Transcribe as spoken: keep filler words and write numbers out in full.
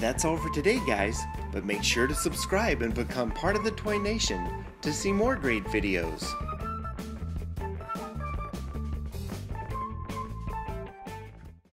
That's all for today, guys, but make sure to subscribe and become part of the Toy Nation to see more great videos.